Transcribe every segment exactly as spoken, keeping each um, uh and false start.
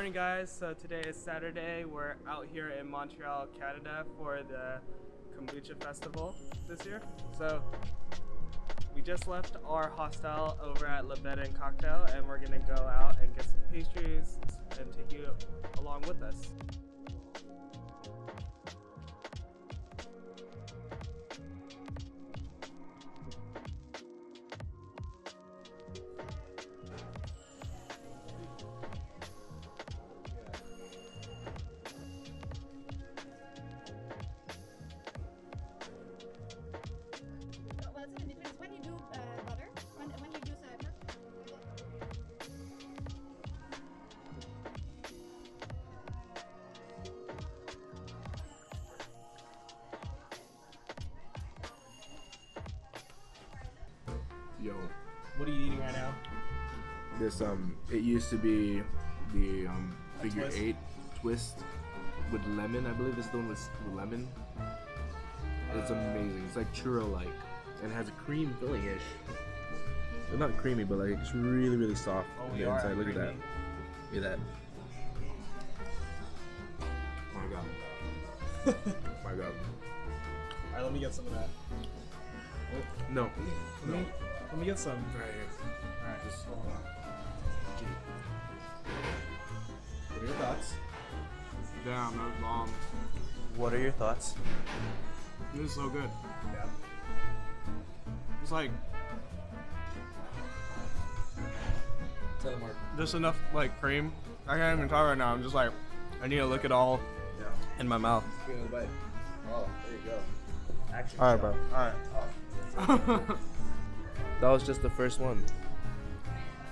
morning, guys. So today is Saturday. We're out here in Montreal, Canada for the Kombucha Festival this year. So we just left our hostel over at Le Beta and Cocktail, and we're gonna go out and get some pastries and take you along with us. Yo. What are you eating right now? This, um, it used to be the um, figure twist. eight twist with lemon. I believe this one was with lemon. Uh, it's amazing. It's like churro-like. And it has a cream filling-ish. It's not creamy, but like it's really, really soft on the inside. Look at that. Look at that. Oh my god. Oh my god. Alright, let me get some of that. Oh. No. No. Mm-hmm. Let me get some. Right here. Alright, just hold on. What are your thoughts? Damn, that was bomb. What are your thoughts? This is so good. Yeah. It's like... Telemark. Just enough, like, cream. I can't even talk right now. I'm just like, I need to lick it all yeah. in my mouth. Bite. Oh, there you go. Alright, bro. Alright. Oh. That was just the first one.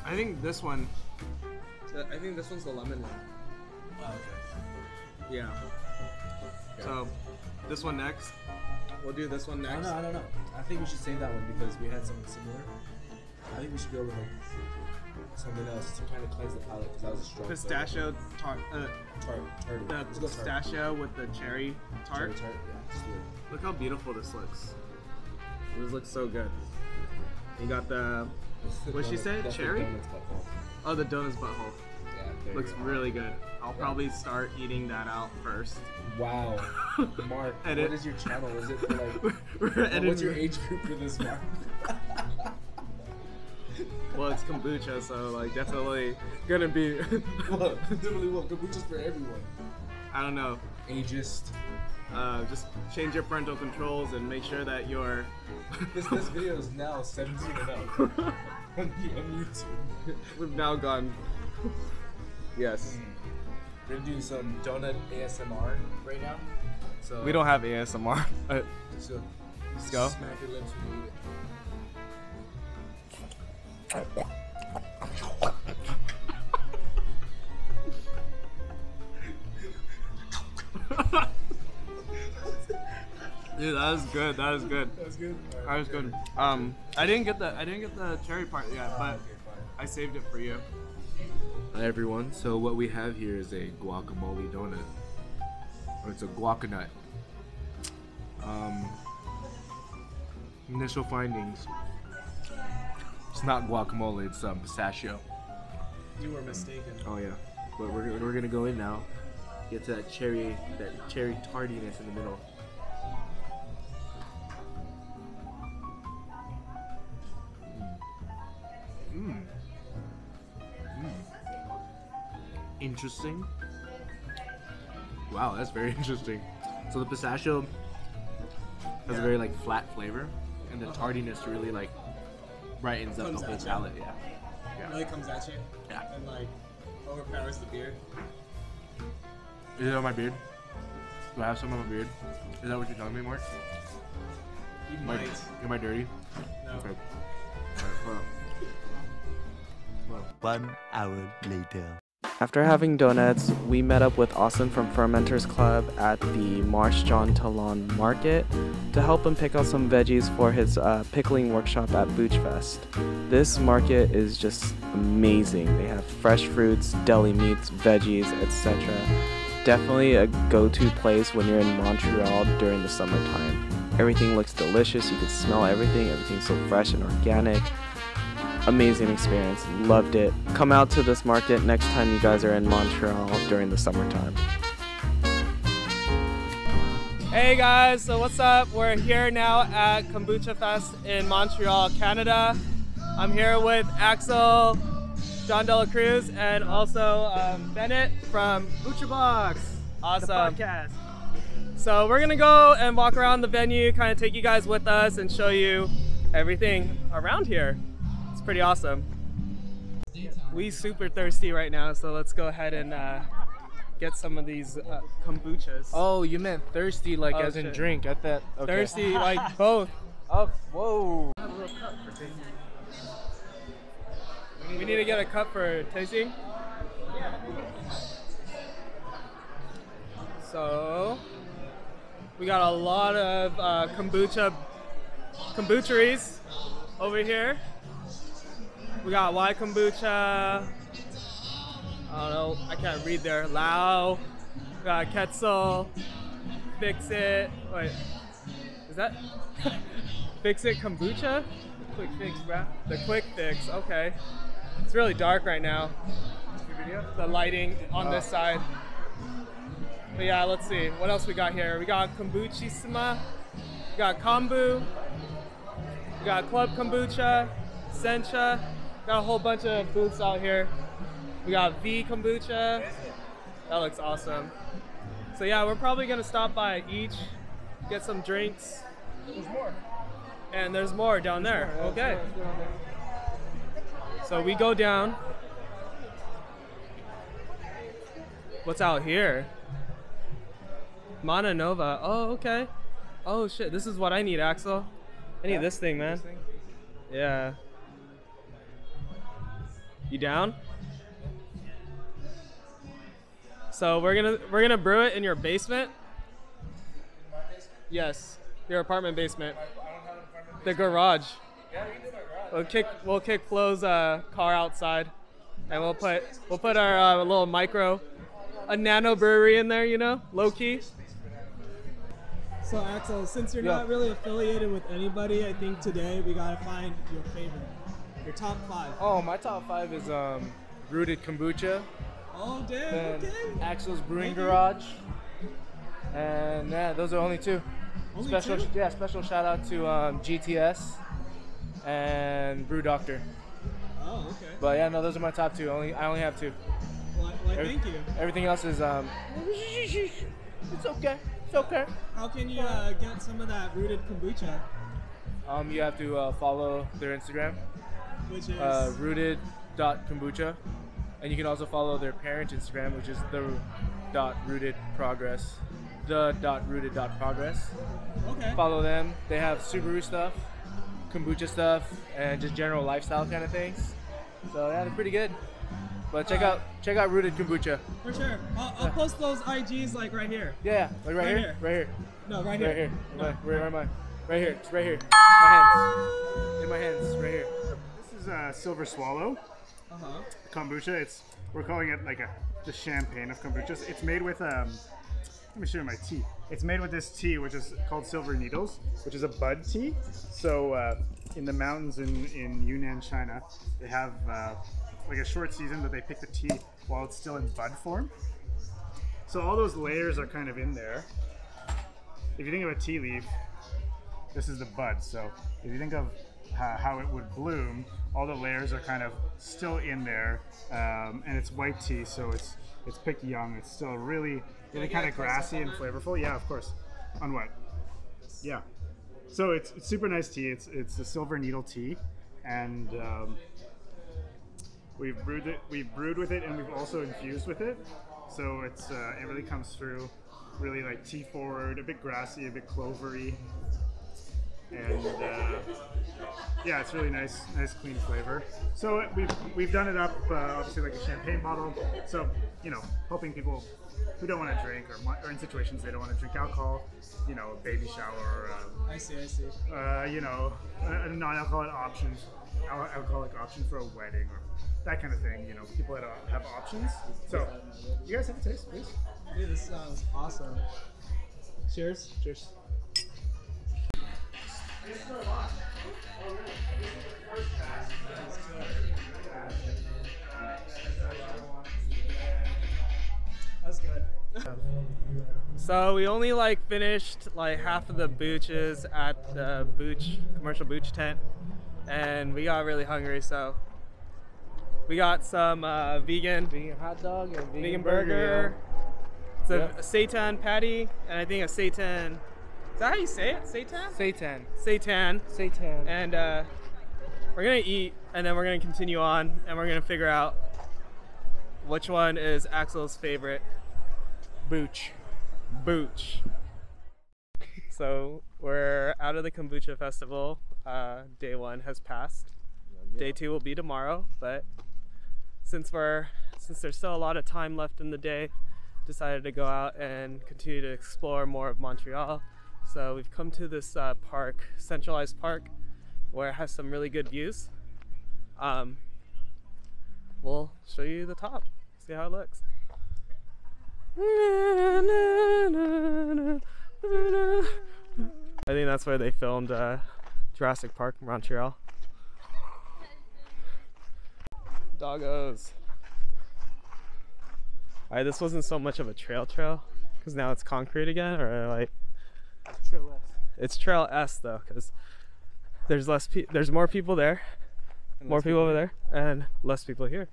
I think this one. I think this one's the lemon one. Oh, okay. Yeah. Okay. So, this one next. We'll do this one next. I don't know, I don't know. I think we should save that one because we had something similar. I think we should go with like something else to kind of cleanse the palate because that was a strong Pistachio tart. Uh, tart. Tart. The Let's pistachio tart. with the cherry tart. Cherry tart, yeah. Let's do it. Look how beautiful this looks. This looks so good. You got the, what she said, cherry? Oh, the donuts butthole. Yeah, looks really good. I'll yeah. probably start eating that out first. Wow. Mark, what is your channel? Is it for like, we're what's your age group for this, Mark? Well, it's kombucha, so like definitely gonna be. Well, definitely well, kombucha's for everyone. I don't know. Ageist. Uh, just change your parental controls and make sure that your this this video is now seventeen and up on, on YouTube. We've now gone. Yes. Mm. We're gonna do some donut A S M R right now. So we don't have A S M R. Uh, so let's go. Smack your lips when you eat it. Dude, that was good. That was good. That was good. Right, that was good. good. Um, I didn't get the I didn't get the cherry part yet, but okay, I saved it for you. Hi everyone. So what we have here is a guacamole donut, or it's a guacanut. Um, initial findings. It's not guacamole. It's um, pistachio. You were mistaken. Um, oh yeah, but we're we're gonna go in now. Get to that cherry that cherry tardiness in the middle. Mm. Mm. Interesting. Wow, that's very interesting. So the pistachio has yeah. a very like flat flavor, and the tardiness really like brightens up the whole palate. Yeah. yeah. It really comes at you. Yeah. And like overpowers the beard. Is it on my beard? Do I have some on my beard? Is that what you're telling me, Mark? You might. Am I dirty? No. Okay. Alright, One hour later. After having donuts, we met up with Austin from Fermenters Club at the Marché Jean-Talon Market to help him pick out some veggies for his uh, pickling workshop at Boochfest. This market is just amazing. They have fresh fruits, deli meats, veggies, et cetera. Definitely a go-to place when you're in Montreal during the summertime. Everything looks delicious. You can smell everything. Everything's so fresh and organic. amazing experience. Loved it. Come out to this market next time you guys are in Montreal during the summertime. Hey guys, so what's up? We're here now at Kombucha Fest in Montreal, Canada. I'm here with Axel, John Dela Cruz, and also um, Bennett from Bucha Box. Awesome. The podcast. So we're gonna go and walk around the venue, kind of take you guys with us and show you everything around here. It's pretty awesome. We super thirsty right now, so let's go ahead and uh, get some of these uh, kombuchas. Oh, you meant thirsty, like oh, as shit. in drink? I thought okay. Thirsty, like both. Oh, whoa! I have a little cup for tasting. We need to get a cup for tasting. So we got a lot of uh, kombucha, kombucheries over here. We got Y Kombucha. I don't know, I can't read there. Lao, we got Quetzal, Fix It. Wait, is that Fix It Kombucha? The quick fix, bruh. The quick fix, okay. It's really dark right now. The lighting on oh. this side. But yeah, let's see. What else we got here? We got Kombuchissima, we got Kombu, we got Club Kombucha, Sencha. Got a whole bunch of booths out here. We got V Kombucha. That looks awesome. So yeah, we're probably gonna stop by each, get some drinks. There's more. And there's more down there. There's more, okay. There's more, there's more there. So we go down. What's out here? Mana Nova. Oh, okay. Oh shit, this is what I need, Axel. I need yeah. this thing, man. This thing. Yeah. You down? So we're gonna we're gonna brew it in your basement. My basement? Yes, your apartment basement. My, I don't have an apartment basement. The garage. Yeah, we can do my garage. We'll kick we'll kick Flo's uh, car outside, and we'll put we'll put our uh, little micro, a nano brewery in there, you know, low key. So Axel, since you're yeah. not really affiliated with anybody, I think today we gotta find your favorite, your top five. Oh, my top five is um, Rooted Kombucha. Oh damn, okay. Axel's Brewing Garage, and yeah, those are only two. Only special, two? yeah, special shout out to um, G T S and Brew Doctor. Oh, okay. But yeah, no, those are my top two. Only I only have two. Well, well Every, thank you. Everything else is um. It's okay. It's okay. How can you uh, get some of that Rooted Kombucha? Um, you have to uh, follow their Instagram, which is uh, rooted dot kombucha. And you can also follow their parent Instagram, which is the dot rooted progress, the dot rooted dot progress. Okay. Follow them. They have Subaru stuff, kombucha stuff, and just general lifestyle kind of things. So yeah, they're pretty good. But check uh, out check out Rooted Kombucha. For sure. I'll, I'll post those I Gs like right here. Yeah, like right, right here? here, right here. No, right here. Right here. No. Right, where am I? Right here. It's right here. My hands. In my hands. Right here. This is a Silver Swallow. Uh-huh. Kombucha. It's we're calling it like a the champagne of kombucha. It's made with um. Let me show you my tea. It's made with this tea, which is called silver needles, which is a bud tea. So uh, in the mountains in in Yunnan, China, they have uh, like a short season that they pick the tea while it's still in bud form. So all those layers are kind of in there. If you think of a tea leaf, this is the bud. So if you think of Uh, how it would bloom, all the layers are kind of still in there, um, and it's white tea, so it's it's picked young. It's still really, really kind of grassy and flavorful. Yeah, of course. On what? Yeah. So it's, it's super nice tea. It's it's a silver needle tea, and um, we've brewed it. We've brewed with it, and we've also infused with it. So it's uh, it really comes through, really like tea forward, a bit grassy, a bit clovery. And uh, yeah, it's really nice, nice clean flavor. So we've we've done it up, uh, obviously like a champagne bottle. So you know, helping people who don't want to drink or, or in situations they don't want to drink alcohol. You know, a baby shower. Um, I see, I see. Uh, you know, a, a non-alcoholic option, al alcoholic option for a wedding or that kind of thing. You know, people that have options. So you guys have a taste, please. Dude, this sounds awesome. Cheers. Cheers. That's good. So we only like finished like half of the booches at the booch commercial booch tent, and we got really hungry, so we got some uh, vegan vegan hot dog and vegan, vegan burger. burger. It's a, yep. a seitan patty, and I think a seitan. Is that how you say it? Seitan? Seitan. Seitan. Seitan. And uh, we're gonna eat, and then we're gonna continue on, and we're gonna figure out which one is Axel's favorite. Booch. Booch. So we're out of the Kombucha Festival. Uh, day one has passed. Yeah. Day two will be tomorrow, but since we're since there's still a lot of time left in the day, decided to go out and continue to explore more of Montreal. So we've come to this uh, park, centralized park, where it has some really good views. Um, we'll show you the top, see how it looks. I think that's where they filmed uh, Jurassic Park, Montreal. Doggos. Alright, this wasn't so much of a trail trail, because now it's concrete again, or like... It's trail S. It's trail S though, because there's less pe there's more people there, and more people, people over there, and less people here.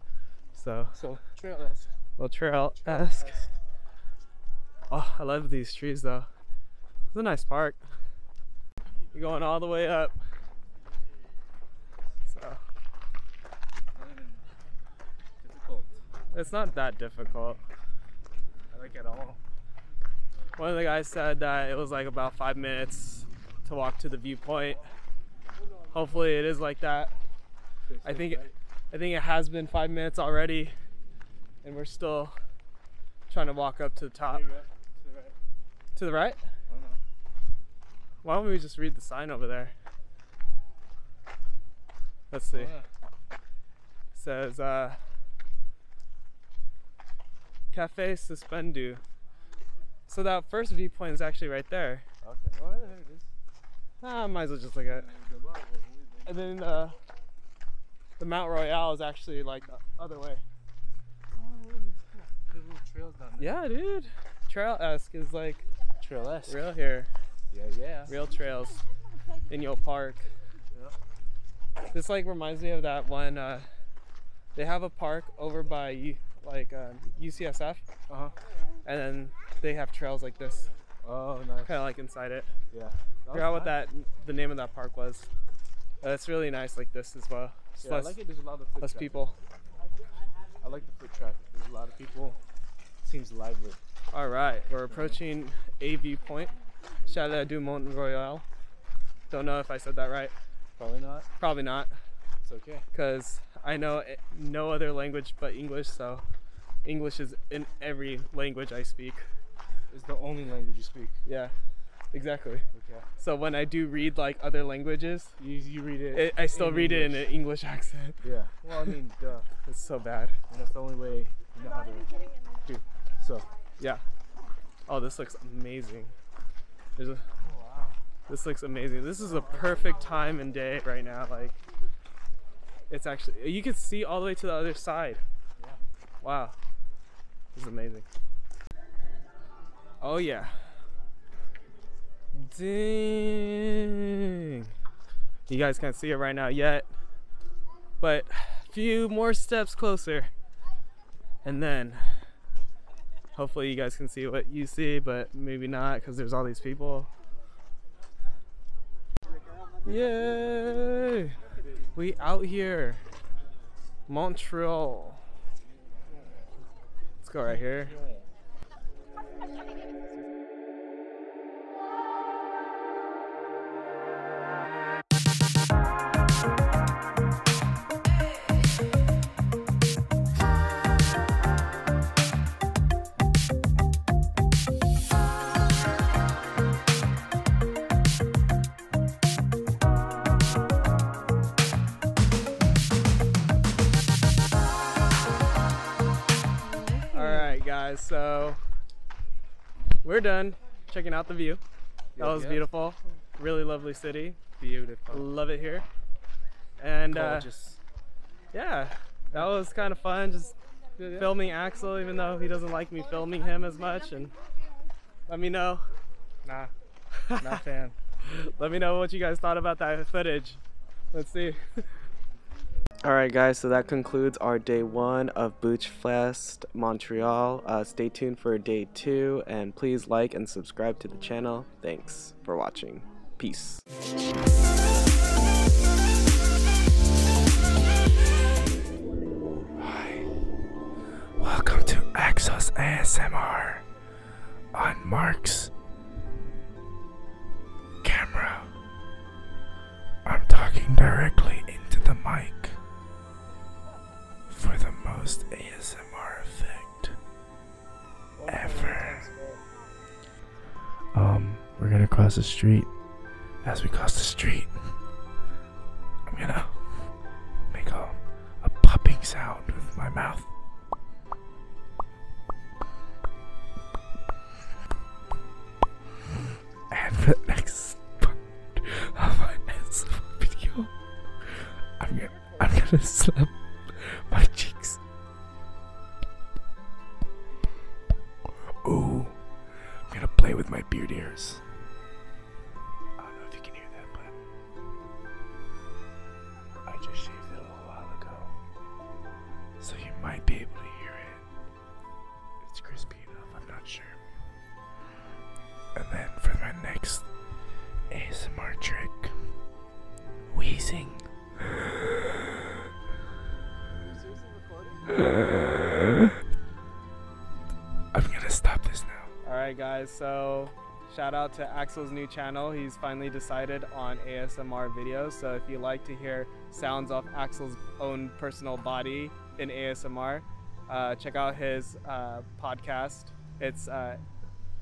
So... So, trail S. Well, trail esque. Oh, I love these trees though. It's a nice park. We're going all the way up. So difficult. It's not that difficult. I like it all. One of the guys said that it was like about five minutes to walk to the viewpoint. Hopefully it is like that. I think I think it has been five minutes already. And we're still trying to walk up to the top. There you go. To the right. To the right? I don't know. Why don't we just read the sign over there? Let's see. Oh, yeah. It says uh, Cafe Suspendu. So that first viewpoint is actually right there. Okay. Oh, there it is. Ah, might as well just look at it. And then uh, the Mount Royale is actually like the other way. Trails down there. Yeah, dude. Trail-esque is like trail-esque. Real here. Yeah, yeah. Real trails in your park. Yeah. This like reminds me of that one. Uh, they have a park over by U like uh, U C S F. Uh huh. And then they have trails like this. Oh, nice. Kind of like inside it. Yeah. I forgot what nice. that the name of that park was. Uh, it's really nice like this as well. It's yeah, less, I like it. There's a lot of foot less traffic. people. I like the foot traffic. There's a lot of people. Seems lively. All right, we're approaching A V Point, Chalet du Mont Royale. Don't know if I said that right. Probably not. Probably not. It's okay. Because I know it, no other language but English, so English is in every language I speak. It's the only language you speak. Yeah, exactly. Okay. So when I do read like other languages, you, you read it. it I still read English. it in an English accent. Yeah. Well, I mean, duh. It's so bad. And that's the only way you know how to do. So, yeah. Oh, this looks amazing. There's a, oh, wow. This looks amazing. This is a perfect time and day right now. Like, it's actually, you can see all the way to the other side. Yeah. Wow. This is amazing. Oh, yeah. Dang. You guys can't see it right now yet, but a few more steps closer. And then, hopefully you guys can see what you see, but maybe not because there's all these people. Yay! We out here. Montreal. Let's go right here. So we're done checking out the view. That was beautiful. Really lovely city. Beautiful. Love it here. And uh, yeah, that was kind of fun, just filming Axel, even though he doesn't like me filming him as much. And let me know. Nah, not a fan. Let me know what you guys thought about that footage. Let's see. Alright guys, so that concludes our day one of Boochfest Montreal. Uh, stay tuned for day two, and please like and subscribe to the channel. Thanks for watching. Peace. Hi. Welcome to Axel's A S M R on Mark's camera. I'm talking directly into the mic for the most A S M R effect ever. Um, we're gonna cross the street. As we cross the street, I'm gonna make a, a popping sound with my mouth. And for the next part of my A S M R video, I'm gonna, I'm gonna slap my cheeks. Ooh, I'm gonna play with my beard ears. I don't know if you can hear that, but I just shaved it a little while ago, so you might be able to hear it. It's crispy enough, I'm not sure. And then for my next A S M R trick, wheezing. I'm gonna stop this now. Alright guys, so shout out to Axel's new channel. He's finally decided on A S M R videos, so if you like to hear sounds off Axel's own personal body in A S M R, uh, check out his uh, podcast. It's, uh,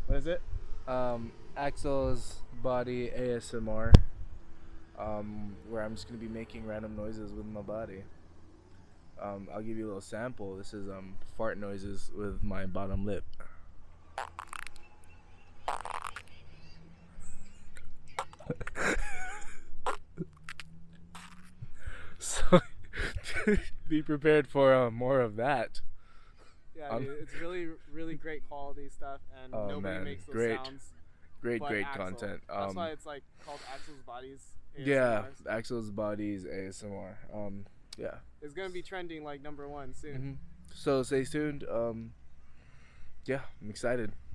what is it? Um, Axel's Body A S M R, um, where I'm just gonna be making random noises with my body. Um, I'll give you a little sample. This is um, fart noises with my bottom lip. So be prepared for uh, more of that. Yeah, um, dude, it's really, really great quality stuff, and oh, nobody man. makes those great. sounds. Great, great Axel. content. Um, That's why it's like called Axel's Bodies A S M R. Yeah, Axel's Bodies A S M R. Um, Yeah. It's going to be trending like number one soon. Mm-hmm. So stay tuned. Um, yeah, I'm excited.